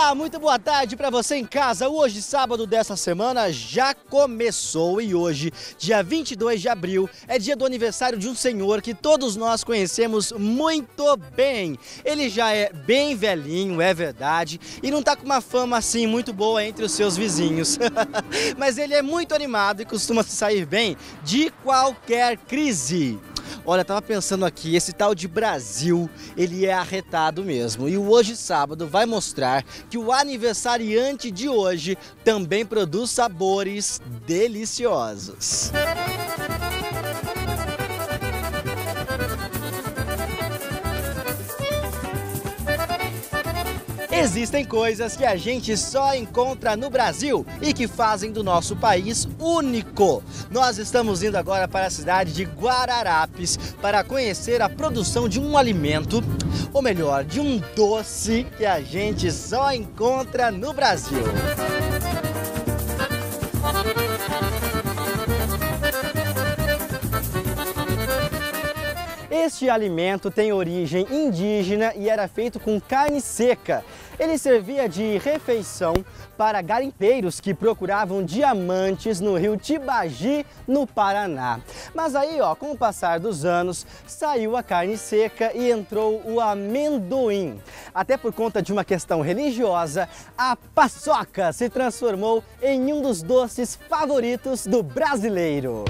Olá, muito boa tarde para você em casa. O Hoje Sábado dessa semana já começou e hoje, dia 22 de abril, é dia do aniversário de um senhor que todos nós conhecemos muito bem. Ele já é bem velhinho, é verdade, e não tá com uma fama assim muito boa entre os seus vizinhos. Mas ele é muito animado e costuma se sair bem de qualquer crise. Olha, tava pensando aqui, esse tal de Brasil, ele é arretado mesmo. E o Hoje Sábado vai mostrar que o aniversariante de hoje também produz sabores deliciosos. Existem coisas que a gente só encontra no Brasil e que fazem do nosso país único. Nós estamos indo agora para a cidade de Guararapes para conhecer a produção de um alimento, ou melhor, de um doce que a gente só encontra no Brasil. Este alimento tem origem indígena e era feito com carne seca. Ele servia de refeição para garimpeiros que procuravam diamantes no rio Tibagi, no Paraná. Mas aí, ó, com o passar dos anos, saiu a carne seca e entrou o amendoim. Até por conta de uma questão religiosa, a paçoca se transformou em um dos doces favoritos do brasileiro.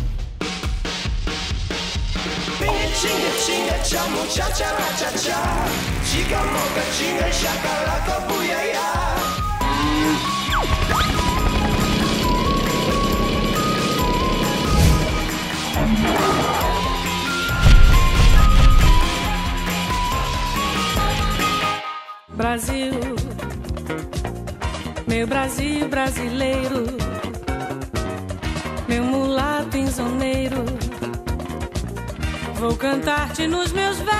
Brasil, meu Brasil brasileiro, meu mulato enzoneiro, vou cantar-te nos meus versos.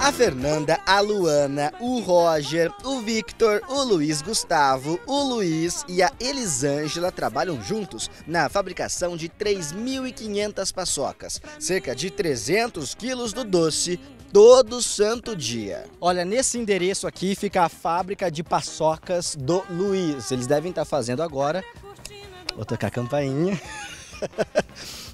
A Fernanda, a Luana, o Roger, o Victor, o Luiz Gustavo, o Luiz e a Elisângela trabalham juntos na fabricação de 3.500 paçocas, cerca de 300 quilos do doce, todo santo dia. Olha, nesse endereço aqui fica a fábrica de paçocas do Luiz. Eles devem estar fazendo agora. Vou tocar a campainha.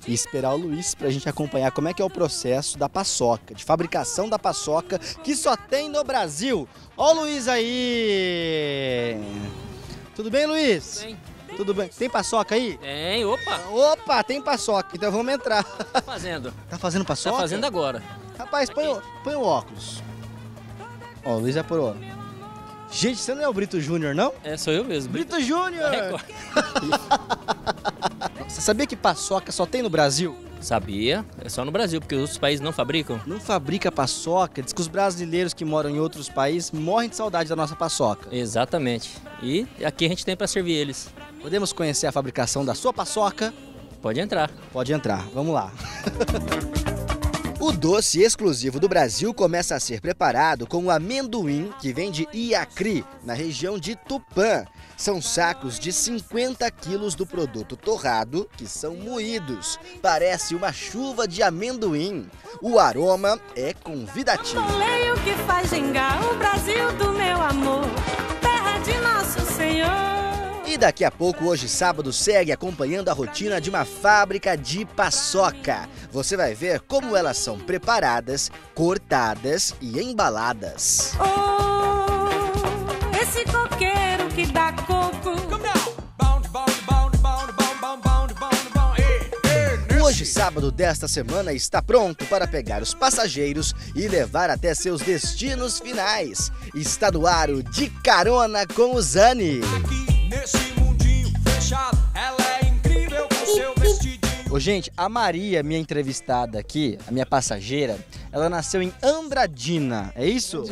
E esperar o Luiz para a gente acompanhar como é que é o processo da paçoca, de fabricação da paçoca que só tem no Brasil. Ó o Luiz aí! Tudo bem, Luiz? Tudo bem. Tudo bem. Tem paçoca aí? Tem, opa! Opa, tem paçoca, então vamos entrar. Tá fazendo. Tá fazendo paçoca? Tá fazendo agora. Rapaz, põe o óculos. Ó, o Luiz já parou. Gente, você não é o Brito Júnior, não? É, sou eu mesmo. Brito Júnior! Você sabia que paçoca só tem no Brasil? Sabia, é só no Brasil, porque os outros países não fabricam. Não fabrica paçoca, diz que os brasileiros que moram em outros países morrem de saudade da nossa paçoca. Exatamente, e aqui a gente tem para servir eles. Podemos conhecer a fabricação da sua paçoca? Pode entrar. Pode entrar, vamos lá. O doce exclusivo do Brasil começa a ser preparado com o amendoim que vem de Iacri, na região de Tupã. São sacos de 50 quilos do produto torrado que são moídos. Parece uma chuva de amendoim. O aroma é convidativo. Bamboleio que faz gingar o Brasil do meu amor, terra de nosso Senhor. E daqui a pouco, Hoje Sábado, segue acompanhando a rotina de uma fábrica de paçoca. Você vai ver como elas são preparadas, cortadas e embaladas. Oh, esse coqueiro que dá coco. Hoje Sábado desta semana está pronto para pegar os passageiros e levar até seus destinos finais. Está no ar o De Carona com o Zani. Nesse mundinho fechado, ela é incrível com seu vestidinho. Ô, gente, a Maria, minha entrevistada aqui, a minha passageira, ela nasceu em Andradina, é isso?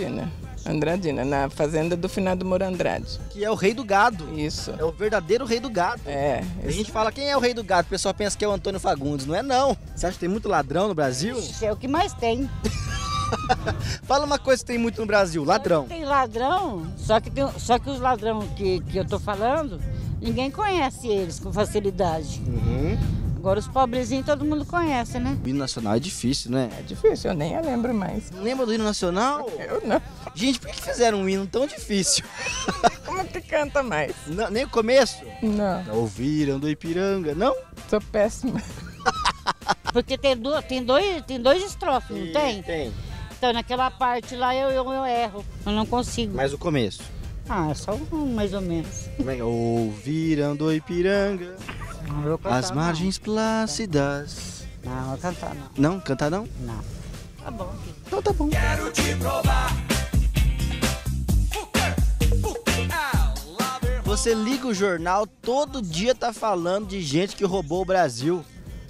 Andradina, na fazenda do finado Moura Andrade. Que é o rei do gado. Isso. É o verdadeiro rei do gado. É. A gente fala, quem é o rei do gado? O pessoal pensa que é o Antônio Fagundes. Não é, não. Você acha que tem muito ladrão no Brasil? Isso é o que mais tem. Fala uma coisa que tem muito no Brasil, ladrão. Tem ladrão, só que os ladrões que eu tô falando, ninguém conhece eles com facilidade. Uhum. Agora os pobrezinhos todo mundo conhece, né? O hino nacional é difícil, né? É difícil, eu nem lembro mais. Não lembra do hino nacional? Eu não. Gente, por que fizeram um hino tão difícil? Como que canta mais? Não, nem o começo? Não. Já ouviram do Ipiranga, não? Sou péssima. Porque tem dois estrofes, não tem? Tem. Então naquela parte lá eu erro, eu não consigo. Mas o começo? Ah, é só um mais ou menos. Ouviram do Ipiranga... Não vou cantar, as margens não. Plácidas. Não, vou cantar não. Não? Cantar não? Não. Tá bom. Então tá bom. Quero te provar. Você liga o jornal, todo dia tá falando de gente que roubou o Brasil.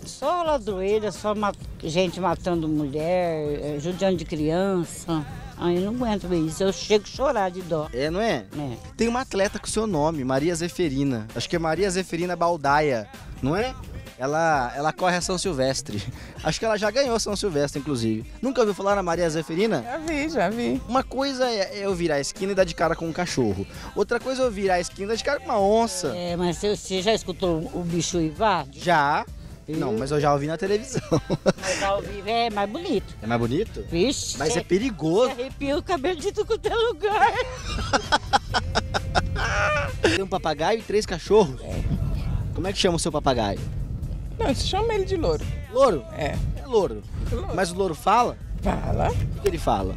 Só ladroeira, só gente matando mulher, judiando de criança. Aí eu não aguento ver isso, eu chego a chorar de dó. É, não é? É. Tem uma atleta com seu nome, Maria Zeferina. Acho que é Maria Zeferina Baldaia, não é? Ela corre a São Silvestre. Acho que ela já ganhou São Silvestre, inclusive. Nunca ouviu falar na Maria Zeferina? Já vi. Uma coisa é eu virar a esquina e dar de cara com um cachorro. Outra coisa é eu virar a esquina e dar de cara com uma onça. É, mas você já escutou o bicho invade? Já. Não, mas eu já ouvi na televisão. Mas ao vivo é mais bonito. É mais bonito? Vixe. Mas é perigoso. Arrepia o cabelo de tudo quanto é lugar. Tem um papagaio e 3 cachorros? É. Como é que chama o seu papagaio? Não, se chama ele de louro. Louro? É. É louro. Mas o louro fala? Fala. O que ele fala?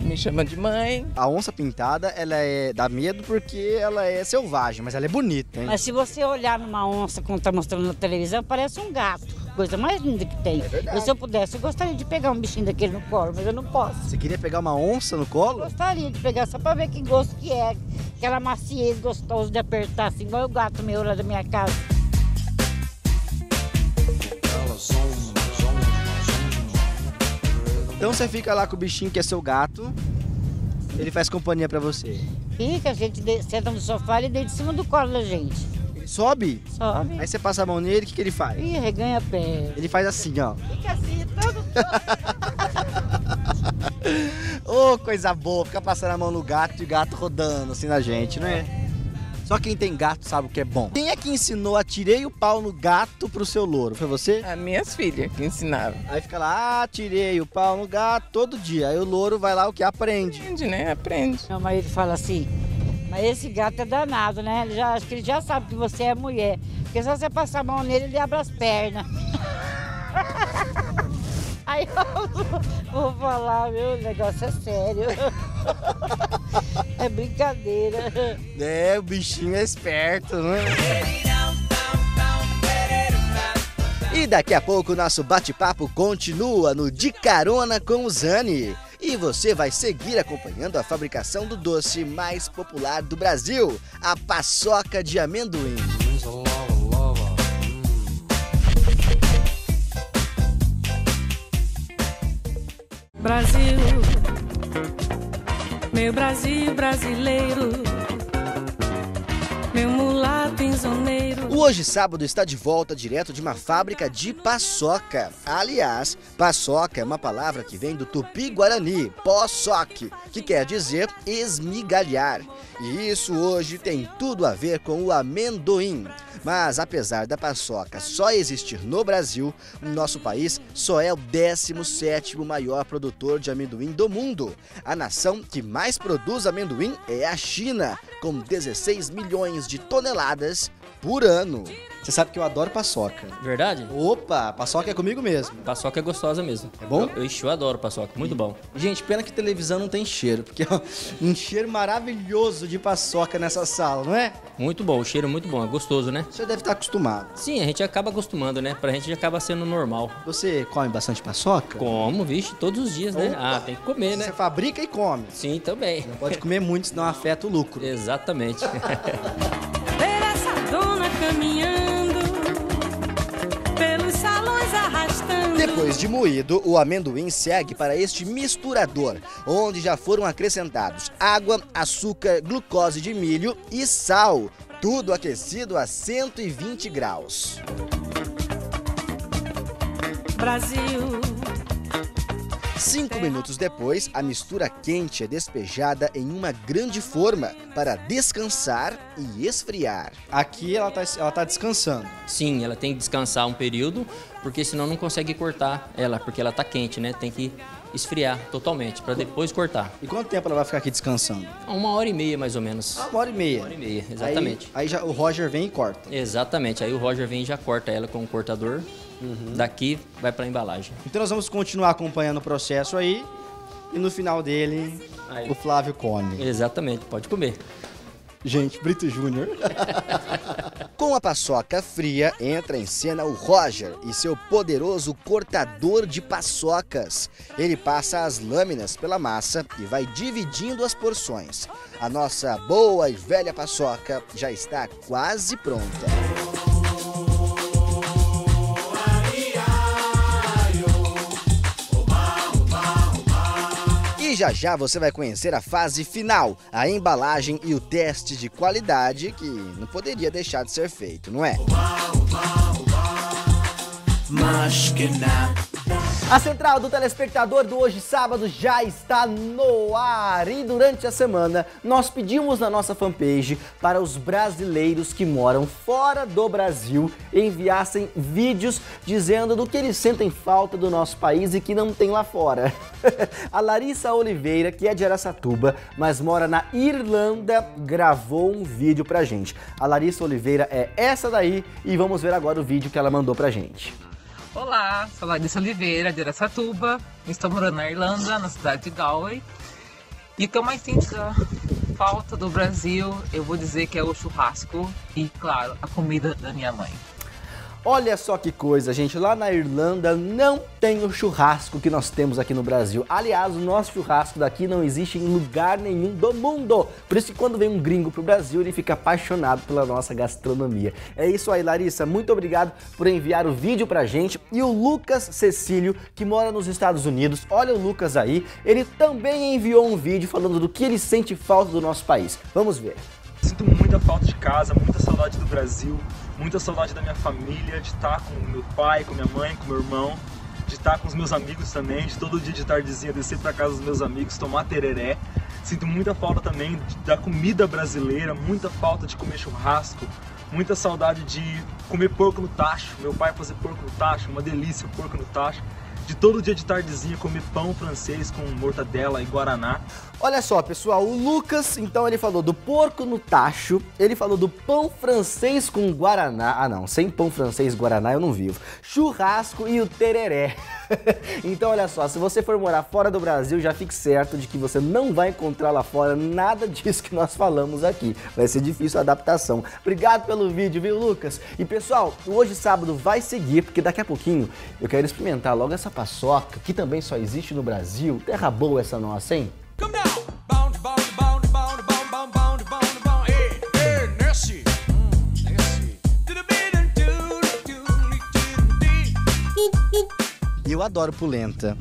Me chama de mãe. A onça pintada, ela dá medo porque ela é selvagem, mas ela é bonita, hein? Mas se você olhar numa onça, como tá mostrando na televisão, parece um gato. Coisa mais linda que tem. É, se eu pudesse, eu gostaria de pegar um bichinho daquele no colo, mas eu não posso. Você queria pegar uma onça no colo? Eu gostaria de pegar, só pra ver que gosto que é. Aquela maciez gostosa de apertar, assim, igual o gato meu lá da minha casa. Então você fica lá com o bichinho que é seu gato, ele faz companhia pra você? Fica, a gente senta no sofá, ele deita em cima do colo da gente. Ele sobe? Sobe. Aí você passa a mão nele, o que ele faz? Ih, reganha a pé. Ele faz assim, ó. Fica assim, todo... Ô, oh, coisa boa, fica passando a mão no gato e o gato rodando assim na gente, não é? Só quem tem gato sabe o que é bom. Quem é que ensinou a tirei o pau no gato pro seu louro? Foi você? As minhas filhas que ensinaram. Aí fica lá, ah, tirei o pau no gato todo dia. Aí o louro vai lá, o que? Aprende. Aprende, né? Aprende. Meu marido fala assim, mas esse gato é danado, né? Acho que ele já sabe que você é mulher. Porque se você passar a mão nele, ele abre as pernas. Aí eu vou falar, meu, o negócio é sério. É brincadeira. É, o bichinho é esperto, né? E daqui a pouco o nosso bate-papo continua no De Carona com o Zani. E você vai seguir acompanhando a fabricação do doce mais popular do Brasil, a paçoca de amendoim. Brasil, meu Brasil brasileiro, meu mulato insoneiro. O Hoje Sábado está de volta direto de uma fábrica de paçoca. Aliás, paçoca é uma palavra que vem do tupi-guarani, poçoque, que quer dizer esmigalhar. E isso hoje tem tudo a ver com o amendoim. Mas apesar da paçoca só existir no Brasil, nosso país só é o 17º maior produtor de amendoim do mundo. A nação que mais produz amendoim é a China, com 16 milhões de toneladas por ano. Você sabe que eu adoro paçoca. Verdade? Opa, paçoca é comigo mesmo. Paçoca é gostosa mesmo. É bom? Eu adoro paçoca, muito bom. Gente, pena que televisão não tem cheiro, porque é um cheiro maravilhoso de paçoca nessa sala, não é? Muito bom, o cheiro é muito bom, é gostoso, né? Você deve estar acostumado. Sim, a gente acaba acostumando, né? Pra gente já acaba sendo normal. Você come bastante paçoca? Como, vixe, todos os dias, né? Ah, tem que comer, né? Você fabrica e come. Sim, também. Não pode comer muito, senão afeta o lucro. Exatamente. Depois de moído, o amendoim segue para este misturador, onde já foram acrescentados água, açúcar, glucose de milho e sal. Tudo aquecido a 120 graus. Brasil. 5 minutos depois, a mistura quente é despejada em uma grande forma para descansar e esfriar. Aqui ela tá descansando. Sim, ela tem que descansar um período, porque senão não consegue cortar ela, porque ela tá quente, né? Tem que esfriar totalmente, para depois cortar. E quanto tempo ela vai ficar aqui descansando? 1h30, mais ou menos. 1h30? 1h30, exatamente. Aí já o Roger vem e corta? Exatamente, aí o Roger vem e já corta ela com o cortador. Uhum. Daqui vai para a embalagem. Então nós vamos continuar acompanhando o processo aí. E no final dele, aí, o Flávio come. Exatamente, pode comer. Gente, Brito Júnior. Com a paçoca fria, entra em cena o Roger e seu poderoso cortador de paçocas. Ele passa as lâminas pela massa e vai dividindo as porções. A nossa boa e velha paçoca já está quase pronta. E já já você vai conhecer a fase final, a embalagem e o teste de qualidade que não poderia deixar de ser feito, não é? A central do telespectador do Hoje Sábado já está no ar e durante a semana nós pedimos na nossa fanpage para os brasileiros que moram fora do Brasil enviassem vídeos dizendo do que eles sentem falta do nosso país e que não tem lá fora. A Larissa Oliveira, que é de Araçatuba, mas mora na Irlanda, gravou um vídeo pra gente. A Larissa Oliveira é essa daí e vamos ver agora o vídeo que ela mandou pra gente. Olá, sou Larissa Oliveira, de Araçatuba, estou morando na Irlanda, na cidade de Galway. E o que eu mais sinto falta do Brasil, eu vou dizer que é o churrasco e, claro, a comida da minha mãe. Olha só que coisa, gente, lá na Irlanda não tem o churrasco que nós temos aqui no Brasil. Aliás, o nosso churrasco daqui não existe em lugar nenhum do mundo. Por isso que quando vem um gringo pro Brasil, ele fica apaixonado pela nossa gastronomia. É isso aí, Larissa, muito obrigado por enviar o vídeo pra gente. E o Lucas Cecílio, que mora nos Estados Unidos, olha o Lucas aí, ele também enviou um vídeo falando do que ele sente falta do nosso país. Vamos ver. Sinto muita falta de casa, muita saudade do Brasil, muita saudade da minha família, de estar com meu pai, com minha mãe, com meu irmão, de estar com os meus amigos também, de todo dia de tardezinha descer para casa dos meus amigos, tomar tereré. Sinto muita falta também da comida brasileira, muita falta de comer churrasco, muita saudade de comer porco no tacho, meu pai fazer porco no tacho, uma delícia o porco no tacho. De todo dia de tardezinha comer pão francês com mortadela e guaraná. Olha só, pessoal, o Lucas, então, ele falou do porco no tacho, ele falou do pão francês com guaraná. Ah, não, sem pão francês e guaraná eu não vivo. Churrasco e o tereré. Então, olha só, se você for morar fora do Brasil, já fique certo de que você não vai encontrar lá fora nada disso que nós falamos aqui. Vai ser difícil a adaptação. Obrigado pelo vídeo, viu, Lucas? E, pessoal, Hoje Sábado vai seguir, porque daqui a pouquinho eu quero experimentar logo essa paçoca, que também só existe no Brasil. Terra boa essa nossa, hein? Eu adoro polenta.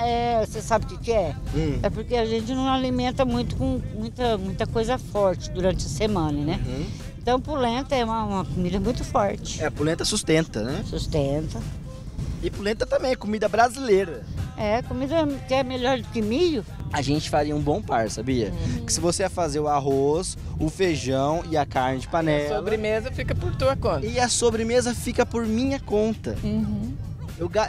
É, você sabe o que é? É porque a gente não alimenta muito com muita coisa forte durante a semana, né? Uhum. Então polenta é uma comida muito forte. É, polenta sustenta, né? Sustenta. E polenta também, comida brasileira. É, comida que é melhor do que milho. A gente faria um bom par, sabia? Que se você ia fazer o arroz, o feijão e a carne de panela... A sobremesa fica por tua conta. E a sobremesa fica por minha conta. Uhum.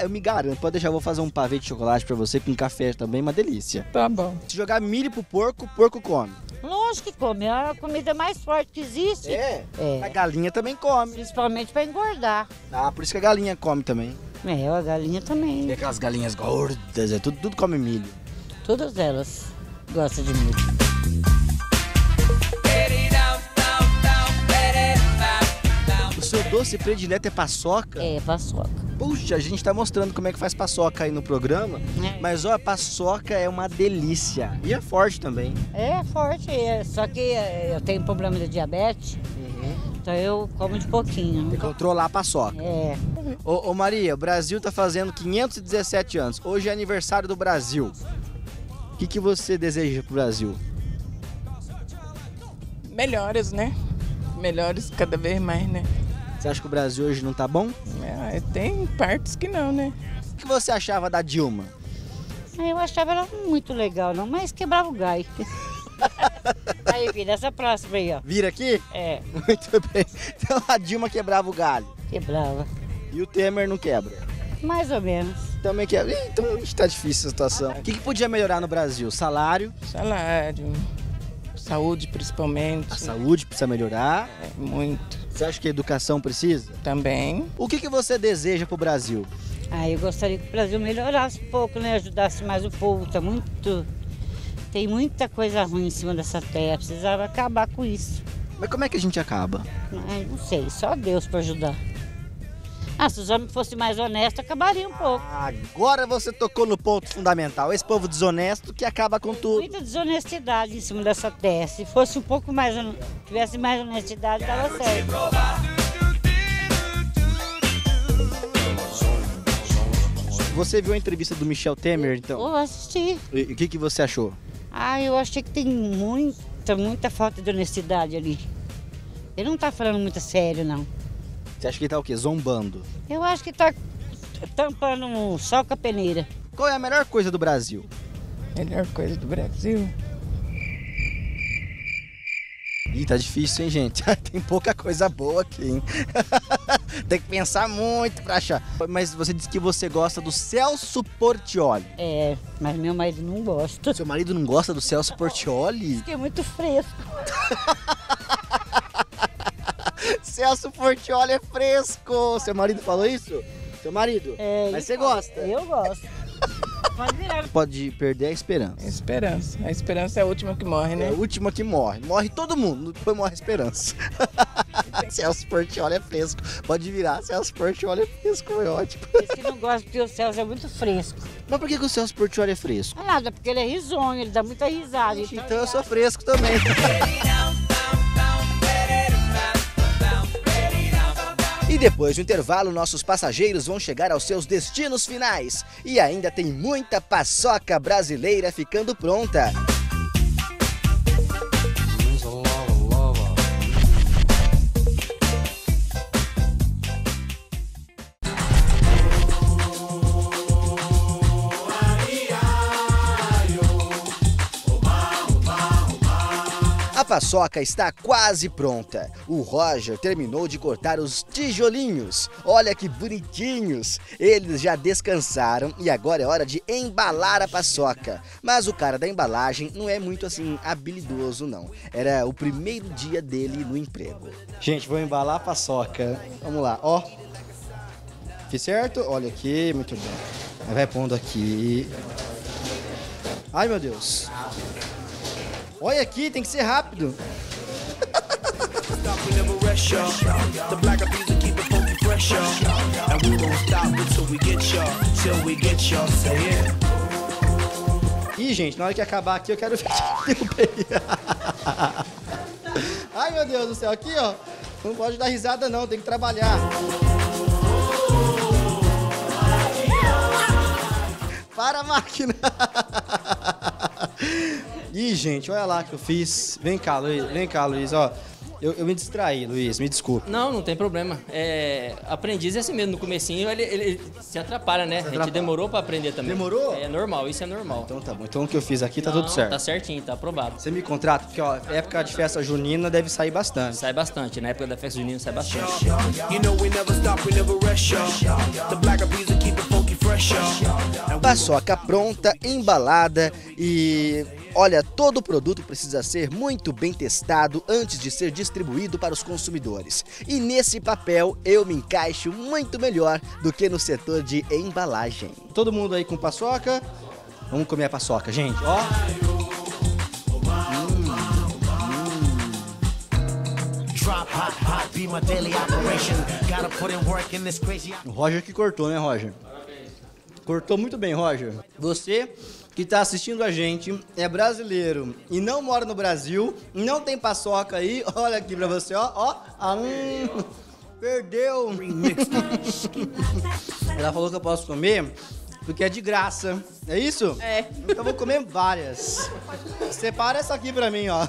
Eu me garanto, pode deixar, eu vou fazer um pavê de chocolate pra você com café também, uma delícia. Tá bom. Se jogar milho pro porco, o porco come. Lógico que come, é a comida mais forte que existe. É. A galinha também come. Principalmente pra engordar. Ah, por isso que a galinha come também. É, a galinha também. E aquelas galinhas gordas, tudo come milho. Todas elas gostam de milho. O seu doce predileto é paçoca? É, paçoca. Puxa, a gente tá mostrando como é que faz paçoca aí no programa, mas ó, a paçoca é uma delícia. E é forte também. É forte, só que eu tenho problema de diabetes. Então eu como de pouquinho. Tem que controlar a paçoca. É. Ô Maria, o Brasil tá fazendo 517 anos. Hoje é aniversário do Brasil. O que você deseja pro Brasil? Melhores, né? Melhores cada vez mais, né? Você acha que o Brasil hoje não tá bom? É, tem partes que não, né? O que você achava da Dilma? Eu achava ela muito legal, não, mas quebrava o gai. Aí, filha, essa próxima aí, ó. Vira aqui? É. Muito bem. Então a Dilma quebrava o galho. Quebrava. E o Temer não quebra? Mais ou menos. Também quebra. Então tá difícil a situação. O que podia melhorar no Brasil? Salário? Salário. Saúde, principalmente. A saúde precisa melhorar? É, muito. Você acha que a educação precisa? Também. O que você deseja pro Brasil? Ah, eu gostaria que o Brasil melhorasse um pouco, né? Ajudasse mais o povo. Tá muito... Tem muita coisa ruim em cima dessa terra. Precisava acabar com isso. Mas como é que a gente acaba? Ah, não sei. Só Deus pra ajudar. Ah, se os homens fossem mais honestos, acabaria um pouco. Agora você tocou no ponto fundamental. Esse povo desonesto que acaba com tudo. Muita desonestidade em cima dessa terra. Se fosse um pouco mais... Tivesse mais honestidade, dava certo. Você viu a entrevista do Michel Temer, então? Eu assisti. E o que você achou? Ah, eu achei que tem muita falta de honestidade ali. Ele não tá falando muito sério, não. Você acha que ele tá o quê? Zombando? Eu acho que tá tampando um sol com a peneira. Qual é a melhor coisa do Brasil? Melhor coisa do Brasil? Ih, tá difícil, hein, gente? Tem pouca coisa boa aqui, hein? Tem que pensar muito pra achar. Mas você disse que você gosta do Celso Portioli. É, mas meu marido não gosta. Seu marido não gosta do Celso Portioli? Diz que é muito fresco. Celso Portioli é fresco. Seu marido falou isso? Seu marido? É, mas você gosta? Eu gosto. Pode virar. Pode perder a esperança. A esperança. A esperança é a última que morre, né? É a última que morre. Morre todo mundo, depois morre a esperança. Celso Portioli é fresco. Pode virar, Celso Portioli é fresco, foi ótimo. Esse não gosta porque o Celso é muito fresco. Mas por que o Celso Portioli é fresco? É nada, porque ele é risonho, ele dá muita risada. Gente, então eu sou fresco também. E depois do intervalo, nossos passageiros vão chegar aos seus destinos finais. E ainda tem muita paçoca brasileira ficando pronta. A paçoca está quase pronta. O Roger terminou de cortar os tijolinhos. Olha que bonitinhos. Eles já descansaram e agora é hora de embalar a paçoca. Mas o cara da embalagem não é muito assim habilidoso, não. Era o primeiro dia dele no emprego. Gente, vou embalar a paçoca. Vamos lá, ó. Fiz certo? Olha aqui, muito bem. Vai pondo aqui. Ai, meu Deus. Olha aqui, tem que ser rápido. Ih, gente, na hora que acabar aqui, eu quero ver que derrubei. Ai, meu Deus do céu, aqui, ó. Não pode dar risada, não, tem que trabalhar. Para a máquina. Ih, gente, olha lá que eu fiz. Vem cá, Luiz, ó. Eu me distraí, Luiz, me desculpa. Não, não tem problema. É, aprendiz é assim mesmo, no comecinho ele se atrapalha, né? A gente demorou pra aprender também. Demorou? É normal, isso é normal. Ah, então tá bom, então o que eu fiz aqui tá tudo certo. Tá certinho, tá aprovado. Você me contrata, porque ó, época de festa junina deve sair bastante. Sai bastante, na época da festa junina sai bastante. Paçoca pronta, embalada e... Olha, todo o produto precisa ser muito bem testado antes de ser distribuído para os consumidores. E nesse papel eu me encaixo muito melhor do que no setor de embalagem. Todo mundo aí com paçoca? Vamos comer a paçoca, gente, ó. O Roger que cortou, né, Roger? Parabéns. Cortou muito bem, Roger. Você... que tá assistindo a gente, é brasileiro e não mora no Brasil, não tem paçoca aí, olha aqui pra você, ó, ó, perdeu. Ela falou que eu posso comer porque é de graça, é isso? É. Então eu vou comer várias. Separa essa aqui pra mim, ó.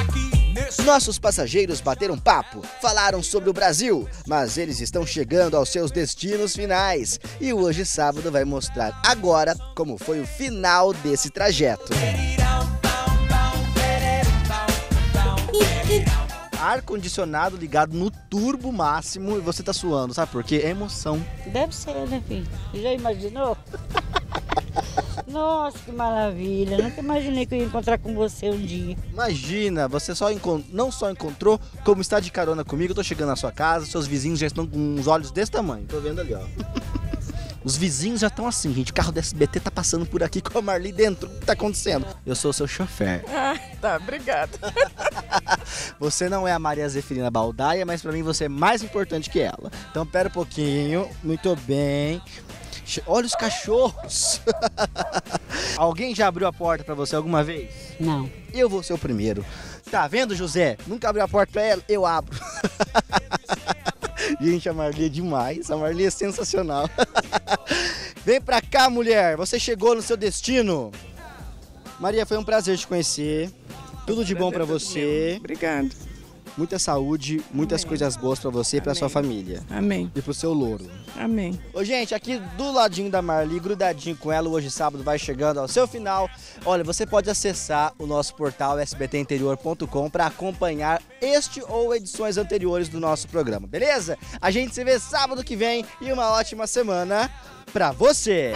Aqui nesse Nossos passageiros bateram papo, falaram sobre o Brasil, mas eles estão chegando aos seus destinos finais. E o Hoje Sábado vai mostrar agora como foi o final desse trajeto. Ar-condicionado ligado no turbo máximo e você tá suando, sabe por quê? É emoção. Deve ser, né, filho? Já imaginou? Nossa, que maravilha. Nunca imaginei que eu ia encontrar com você um dia. Imagina, você não só encontrou, como está de carona comigo. Eu tô chegando na sua casa, seus vizinhos já estão com os olhos desse tamanho. Tô vendo ali, ó. Os vizinhos já estão assim, gente. O carro da SBT tá passando por aqui com a Marli dentro. O que tá acontecendo? Eu sou o seu chofer. Ah, tá, obrigado. Você não é a Maria Zeferina Baldaia, mas pra mim você é mais importante que ela. Então pera um pouquinho. Muito bem. Olha os cachorros. Alguém já abriu a porta pra você alguma vez? Não. Eu vou ser o primeiro. Tá vendo, José? Nunca abriu a porta pra ela? Eu abro. Gente, a Marli é demais, a Marli é sensacional. Vem pra cá, mulher, você chegou no seu destino. Maria, foi um prazer te conhecer, tudo de bom pra você. Obrigado. Muita saúde, muitas coisas boas pra você e pra sua família. Amém. E pro seu louro. Amém. Ô, gente, aqui do ladinho da Marli, grudadinho com ela, Hoje Sábado vai chegando ao seu final. Olha, você pode acessar o nosso portal sbtinterior.com pra acompanhar este ou edições anteriores do nosso programa, beleza? A gente se vê sábado que vem e uma ótima semana pra você!